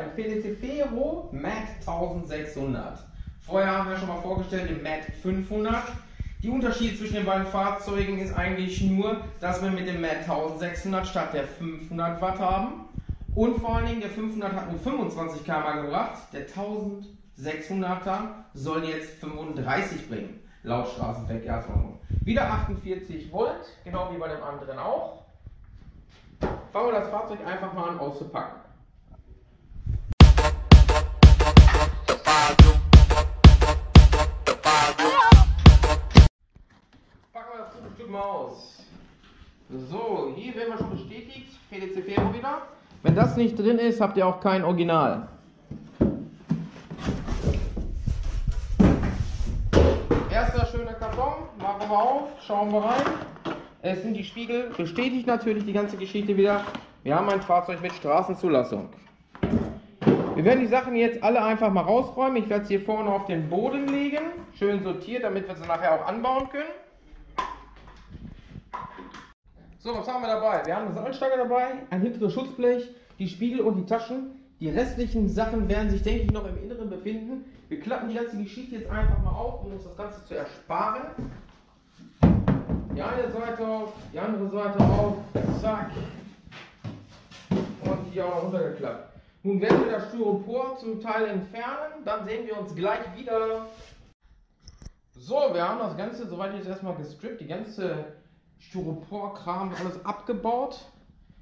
beim Velocifero MAD 1600. Vorher haben wir schon mal vorgestellt den MAD 500. Der Unterschied zwischen den beiden Fahrzeugen ist eigentlich nur, dass wir mit dem MAD 1600 statt der 500 Watt haben. Und vor allen Dingen der 500 hat nur 25 km gebracht, der 1600er soll jetzt 35 bringen, laut Straßenverkehrsordnung. Wieder 48 Volt, genau wie bei dem anderen auch. Fangen wir das Fahrzeug einfach mal an auszupacken. Packen wir das gute Stück mal aus. So, hier werden wir schon bestätigt, Velocifero wieder. Wenn das nicht drin ist, habt ihr auch kein Original. Erster schöner Karton, machen wir auf, schauen wir rein. Es sind die Spiegel, bestätigt natürlich die ganze Geschichte wieder. Wir haben ein Fahrzeug mit Straßenzulassung. Wir werden die Sachen jetzt alle einfach mal rausräumen. Ich werde sie hier vorne auf den Boden legen, schön sortiert, damit wir sie nachher auch anbauen können. So, was haben wir dabei? Wir haben eine Sammelstange dabei, ein hinteres Schutzblech, die Spiegel und die Taschen. Die restlichen Sachen werden sich, denke ich, noch im Inneren befinden. Wir klappen die ganze Geschichte jetzt einfach mal auf, um uns das Ganze zu ersparen. Die eine Seite auf, die andere Seite auf, zack. Und die auch noch runtergeklappt. Nun werden wir das Styropor zum Teil entfernen, dann sehen wir uns gleich wieder. So, wir haben das Ganze soweit jetzt erstmal gestrippt, die ganze Styroporkram ist alles abgebaut.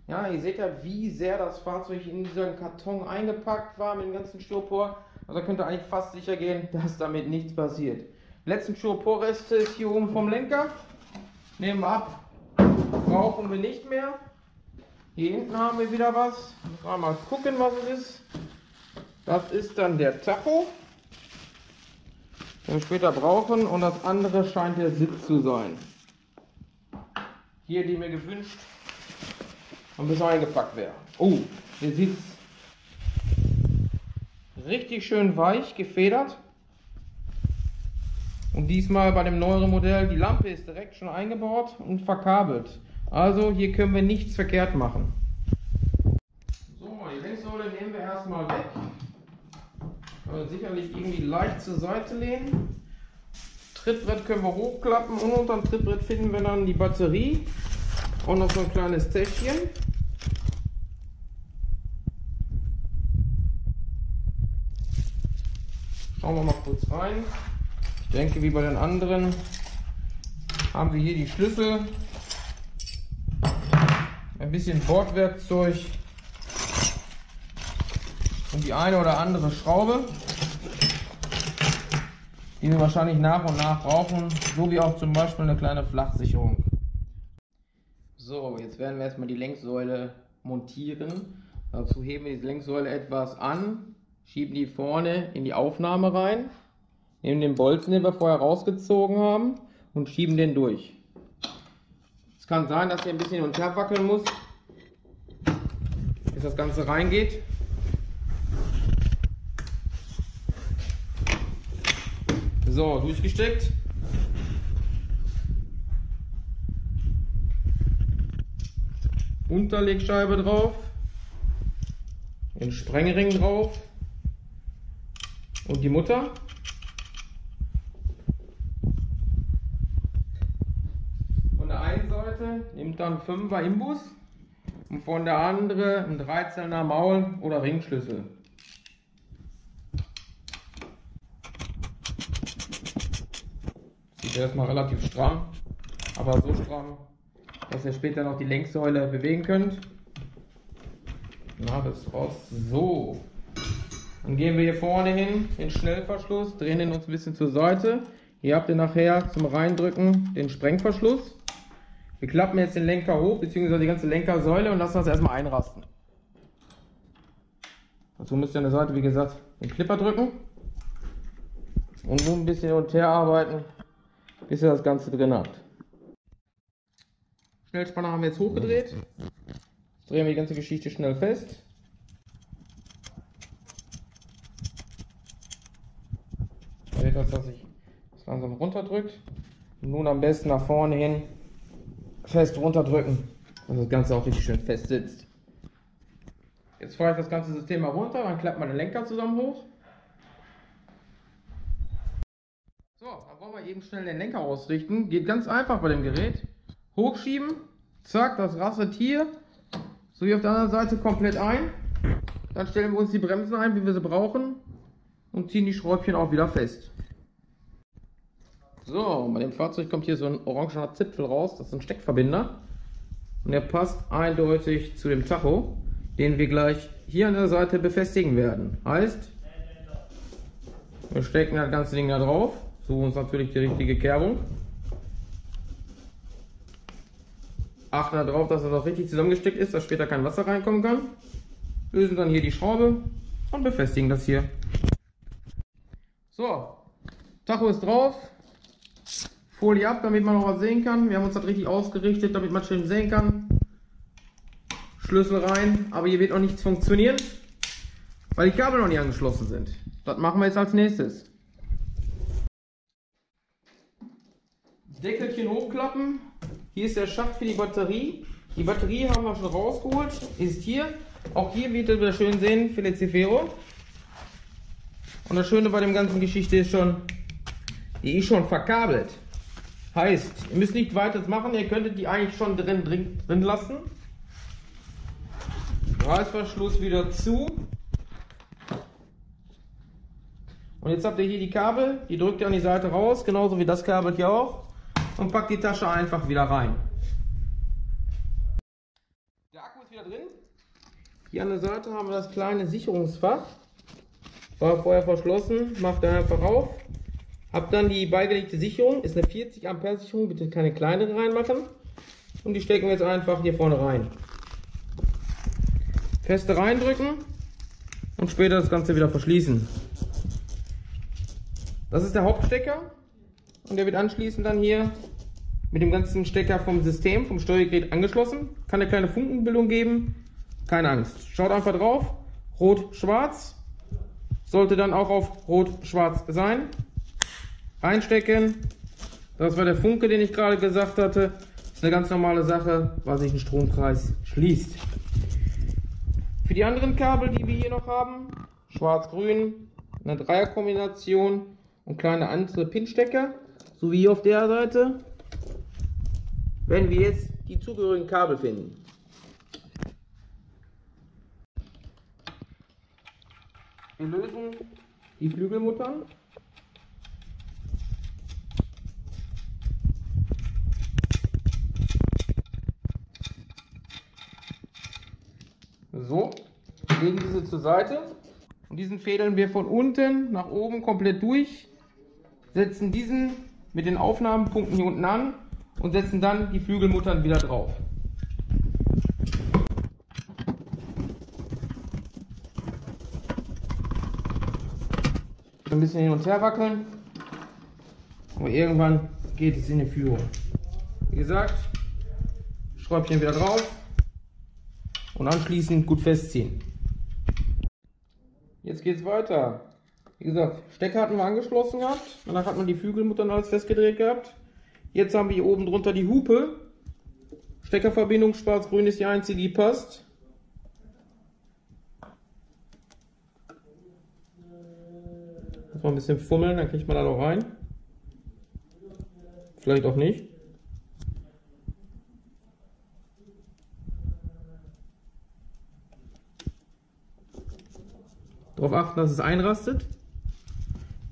Ja, ihr seht ja, wie sehr das Fahrzeug in diesen Karton eingepackt war mit dem ganzen Styropor. Also könnt ihr eigentlich fast sicher gehen, dass damit nichts passiert. Die letzten Styroporreste ist hier oben vom Lenker. Nehmen wir ab. Brauchen wir nicht mehr. Hier hinten haben wir wieder was. Mal gucken, was es ist. Das ist dann der Tacho, den wir später brauchen. Und das andere scheint der Sitz zu sein. Hier, die mir gewünscht und bis eingepackt wäre. Oh, ihr seht es. Richtig schön weich, gefedert. Und diesmal bei dem neueren Modell, die Lampe ist direkt schon eingebaut und verkabelt. Also hier können wir nichts verkehrt machen. So, die Längsrolle nehmen wir erstmal weg. Können wir sicherlich irgendwie leicht zur Seite lehnen. Trittbrett können wir hochklappen und unter dem Trittbrett finden wir dann die Batterie und noch so ein kleines Täschchen. Schauen wir mal kurz rein. Ich denke, wie bei den anderen haben wir hier die Schlüssel, ein bisschen Bordwerkzeug und die eine oder andere Schraube, die wir wahrscheinlich nach und nach brauchen, so wie auch zum Beispiel eine kleine Flachsicherung. So, jetzt werden wir erstmal die Lenksäule montieren. Dazu heben wir die Lenksäule etwas an, schieben die vorne in die Aufnahme rein, nehmen den Bolzen, den wir vorher rausgezogen haben, und schieben den durch. Es kann sein, dass ihr ein bisschen hin und her wackeln müsst, bis das Ganze reingeht. So, durchgesteckt. Unterlegscheibe drauf. Den Sprengring drauf. Und die Mutter. Von der einen Seite nimmt dann 5er Imbus und von der anderen ein 13er Maul- oder Ringschlüssel. Der ist mal relativ stramm, aber so stramm, dass ihr später noch die Lenksäule bewegen könnt. Na, das ist raus. So. Dann gehen wir hier vorne hin, den Schnellverschluss, drehen den uns ein bisschen zur Seite. Hier habt ihr nachher zum Reindrücken den Sprengverschluss. Wir klappen jetzt den Lenker hoch, beziehungsweise die ganze Lenkersäule, und lassen das erstmal einrasten. Dazu müsst ihr an der Seite, wie gesagt, den Clipper drücken und so ein bisschen hin und her arbeiten, bis ihr das Ganze drin habt. Schnellspanner haben wir jetzt hochgedreht. Jetzt drehen wir die ganze Geschichte schnell fest. Ihr seht das, dass sich das langsam runterdrückt. Und nun am besten nach vorne hin fest runterdrücken, dass das Ganze auch richtig schön fest sitzt. Jetzt fahre ich das ganze System mal runter, dann klappt man den Lenker zusammen hoch. So, dann wollen wir eben schnell den Lenker ausrichten. Geht ganz einfach bei dem Gerät. Hochschieben, zack, das rastet hier. So wie auf der anderen Seite komplett ein. Dann stellen wir uns die Bremsen ein, wie wir sie brauchen. Und ziehen die Schräubchen auch wieder fest. So, bei dem Fahrzeug kommt hier so ein orangener Zipfel raus. Das ist ein Steckverbinder. Und der passt eindeutig zu dem Tacho, den wir gleich hier an der Seite befestigen werden. Heißt, wir stecken das ganze Ding da drauf, suchen uns natürlich die richtige Kerbung. Achten darauf, dass das auch richtig zusammengesteckt ist, dass später kein Wasser reinkommen kann. Lösen dann hier die Schraube und befestigen das hier. So, Tacho ist drauf. Folie ab, damit man noch was sehen kann. Wir haben uns das richtig ausgerichtet, damit man schön sehen kann. Schlüssel rein, aber hier wird auch nichts funktionieren, weil die Kabel noch nicht angeschlossen sind. Das machen wir jetzt als nächstes. Deckelchen hochklappen. Hier ist der Schacht für die Batterie. Die Batterie haben wir schon rausgeholt, ist hier. Auch hier wird ihr wieder schön sehen, Velocifero. Und das Schöne bei dem ganzen Geschichte ist schon, die ist schon verkabelt. Heißt, ihr müsst nicht weiteres machen, ihr könntet die eigentlich schon drin lassen. Reißverschluss wieder zu. Und jetzt habt ihr hier die Kabel, die drückt ihr an die Seite raus, genauso wie das Kabel hier auch. Und packt die Tasche einfach wieder rein. Der Akku ist wieder drin. Hier an der Seite haben wir das kleine Sicherungsfach. War vorher verschlossen, macht dann einfach auf. Habt dann die beigelegte Sicherung, ist eine 40 Ampere Sicherung, bitte keine kleinere reinmachen. Und die stecken wir jetzt einfach hier vorne rein. Feste reindrücken und später das Ganze wieder verschließen. Das ist der Hauptstecker und der wird anschließend dann hier mit dem ganzen Stecker vom System, vom Steuergerät angeschlossen. Kann eine kleine Funkenbildung geben, keine Angst. Schaut einfach drauf, rot-schwarz, sollte dann auch auf rot-schwarz sein. Reinstecken, das war der Funke, den ich gerade gesagt hatte. Das ist eine ganz normale Sache, weil sich ein Stromkreis schließt. Für die anderen Kabel, die wir hier noch haben, schwarz-grün, eine Dreierkombination und kleine andere Pinstecker, so wie hier auf der Seite, werden wir jetzt die zugehörigen Kabel finden. Wir lösen die Flügelmuttern. So, legen diese zur Seite und diesen fädeln wir von unten nach oben komplett durch, setzen diesen mit den Aufnahmepunkten hier unten an und setzen dann die Flügelmuttern wieder drauf. Ein bisschen hin und her wackeln, aber irgendwann geht es in die Führung. Wie gesagt, Schräubchen wieder drauf. Und anschließend gut festziehen. Jetzt geht es weiter. Wie gesagt, Stecker hatten wir angeschlossen gehabt. Danach hat man die Flügelmuttern alles festgedreht gehabt. Jetzt haben wir hier oben drunter die Hupe. Steckerverbindung schwarz-grün ist die einzige, die passt. Muss man ein bisschen fummeln, dann kriegt man da noch rein. Vielleicht auch nicht. Darauf achten, dass es einrastet.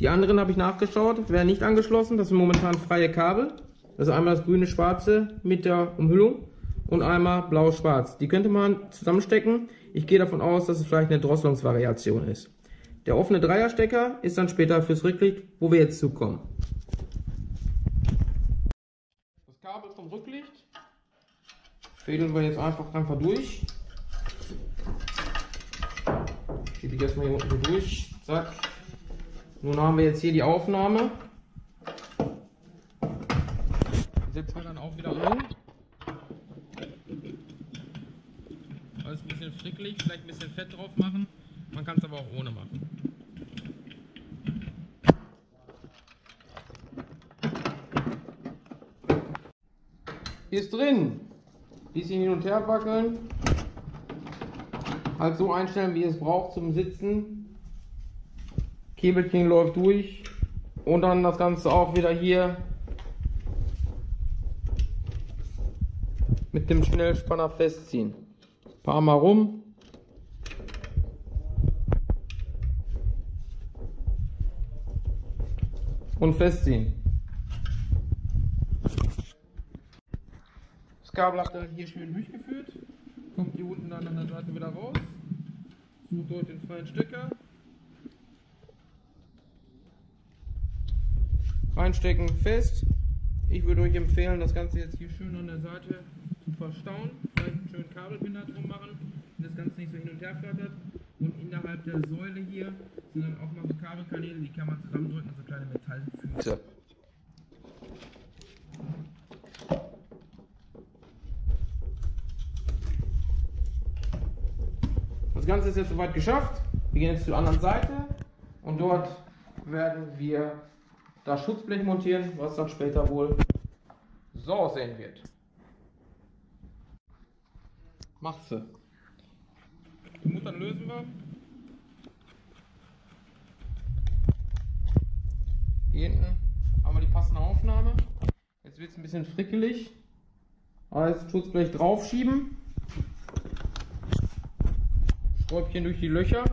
Die anderen habe ich nachgeschaut, werden nicht angeschlossen. Das sind momentan freie Kabel. Das ist einmal das grüne schwarze mit der Umhüllung und einmal blau-schwarz. Die könnte man zusammenstecken. Ich gehe davon aus, dass es vielleicht eine Drosselungsvariation ist. Der offene Dreierstecker ist dann später fürs Rücklicht, wo wir jetzt zukommen. Das Kabel vom Rücklicht fädeln wir jetzt einfach durch. Die erstmal hier unten durch, zack. Nun haben wir jetzt hier die Aufnahme. Die setzen wir dann auch wieder an. Alles ein bisschen frickelig, vielleicht ein bisschen Fett drauf machen. Man kann es aber auch ohne machen. Hier ist drin. Bisschen hin und her wackeln. halt so einstellen, wie ihr es braucht zum Sitzen. Käbelchen läuft durch und dann das Ganze auch wieder hier mit dem Schnellspanner festziehen. Ein paar Mal rum. Und festziehen. Das Kabel habt ihr hier schön durchgeführt. Kommt hier unten dann an der Seite wieder raus. Sucht euch den freien Stecker. Reinstecken, fest. Ich würde euch empfehlen, das Ganze jetzt hier schön an der Seite zu verstauen. Vielleicht einen schönen Kabelbinder drum machen, damit das Ganze nicht so hin und her flattert. Und innerhalb der Säule hier sind dann auch noch so Kabelkanäle, die kann man zusammendrücken, also kleine Metallfüße. Das Ganze ist jetzt soweit geschafft. Wir gehen jetzt zur anderen Seite und dort werden wir das Schutzblech montieren, was dann später wohl so aussehen wird. Macht's. Die Mutter lösen wir. Hier hinten haben wir die passende Aufnahme. Jetzt wird es ein bisschen frickelig. Alles Schutzblech draufschieben. Schräubchen durch die Löcher.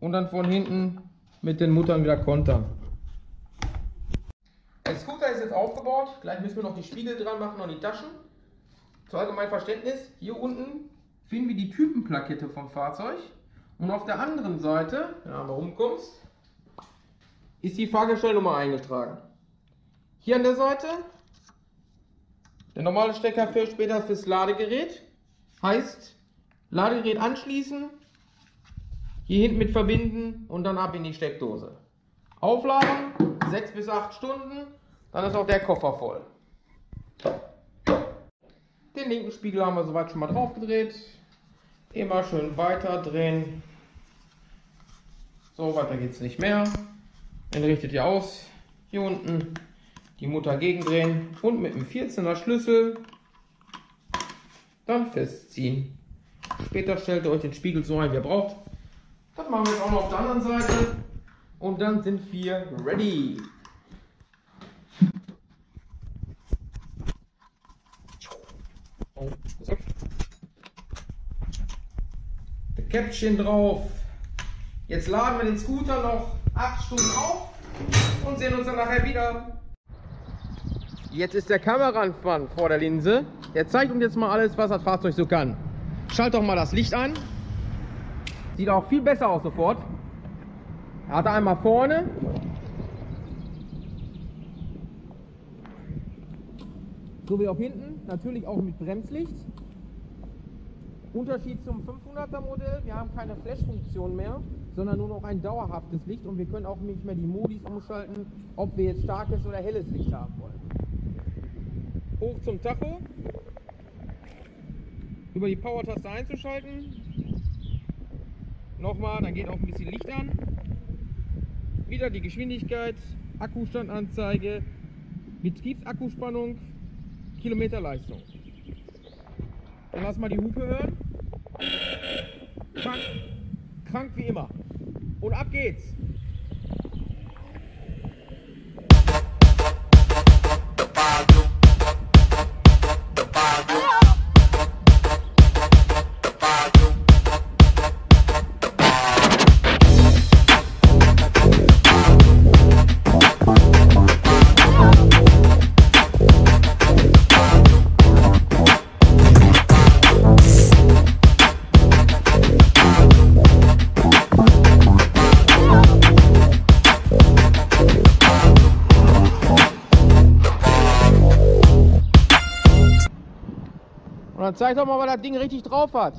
Und dann von hinten mit den Muttern wieder kontern. Der Scooter ist jetzt aufgebaut. Gleich müssen wir noch die Spiegel dran machen und die Taschen. Zu allgemeinem Verständnis. Hier unten finden wir die Typenplakette vom Fahrzeug und auf der anderen Seite, wenn du rumkommst, ist die Fahrgestellnummer eingetragen. Hier an der Seite der normale Stecker für später fürs Ladegerät, heißt Ladegerät anschließen, hier hinten mit verbinden und dann ab in die Steckdose. Aufladen 6 bis 8 Stunden, dann ist auch der Koffer voll. Den linken Spiegel haben wir soweit schon mal drauf gedreht. Immer schön weiter drehen. So, weiter geht es nicht mehr. Den richtet ihr aus. Hier unten die Mutter gegendrehen und mit dem 14er Schlüssel dann festziehen. Später stellt ihr euch den Spiegel so ein, wie ihr braucht. Das machen wir jetzt auch noch auf der anderen Seite. Und dann sind wir ready. Das Käppchen drauf. Jetzt laden wir den Scooter noch 8 Stunden auf und sehen uns dann nachher wieder. Jetzt ist der Kameramann vor der Linse. Der zeigt uns jetzt mal alles, was das Fahrzeug so kann. Schalt doch mal das Licht an. Sieht auch viel besser aus sofort. Er hat einmal vorne. So wie auch hinten, natürlich auch mit Bremslicht. Unterschied zum 500er Modell, wir haben keine Flash-Funktion mehr, sondern nur noch ein dauerhaftes Licht und wir können auch nicht mehr die Modis umschalten, ob wir jetzt starkes oder helles Licht haben wollen. Hoch zum Tacho, über die Power-Taste einzuschalten. Nochmal, dann geht auch ein bisschen Licht an. Wieder die Geschwindigkeit, Akkustandanzeige, Betriebsakkuspannung, Kilometerleistung. Dann lass mal die Hupe hören. Krank, krank wie immer. Und ab geht's. Dann zeig doch mal, was das Ding richtig drauf hat.